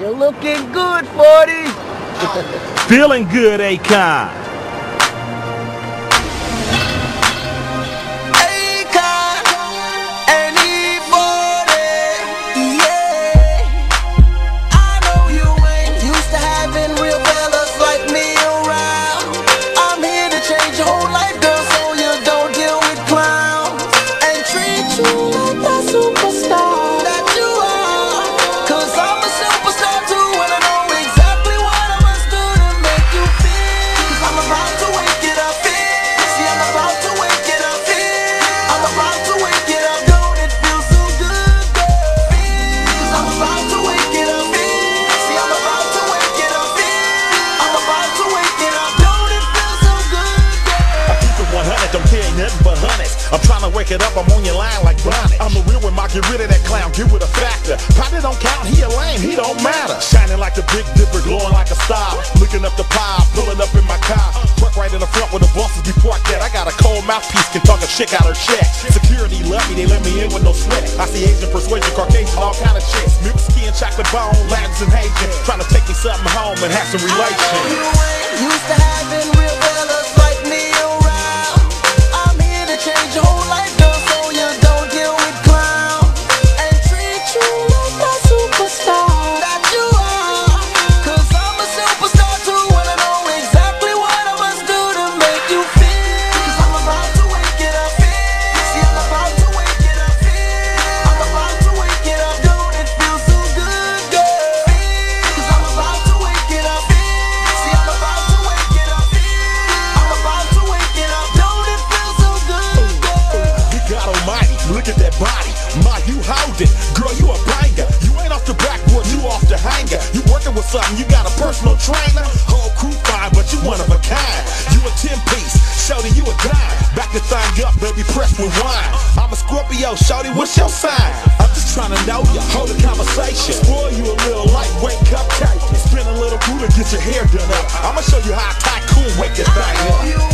You're looking good, 40. Feeling good, Akon. I'm trying to wake it up, I'm on your line like Bonnie. I'm a real one, Mark, get rid of that clown, get with a factor. Probably don't count, he a lame, he don't matter. Shining like the Big Dipper, glowing like a star. Looking up the pie, pulling up in my car. Truck right in the front where the bosses be parked at. I got a cold mouthpiece, can talk a chick out her check. Security love me, they let me in with no sweat. I see Asian, persuasion, Caucasian, all kind of chicks. Milk skin, chocolate bone, Latins and Haitians. Trying to take me something home and have some relations. I know you ain't used to having real fellas like me. Change your whole life, girl, so you don't deal with clowns, and treat you like a superstar that you are. 'Cause I'm a superstar too, and I know exactly what I must do to make you feel. 'Cause I'm about to wake it up, feel. See, I'm about to wake it up, feel. I'm about to wake it up, don't it feel so good, girl? Feel. 'Cause I'm about to wake it up, feel. See, I'm about to wake it up, feel. I'm about to wake it up, don't it feel so good? God almighty, look at that body. Ma, you hold it. Girl, you a banger. You ain't off the backboard, you off the hanger. You working with something, you got a personal trainer. Whole crew fine, but you one of a kind. You a 10-piece, shorty, you a dime. Back the thing up, baby, press with wine. I'm a Scorpio, shorty, what's your sign? I'm just trying to know you, hold a conversation. Spoil you a little lightweight cupcake. Spin a little boo to get your hair done up. I'ma show you how a tycoon wake this thing up.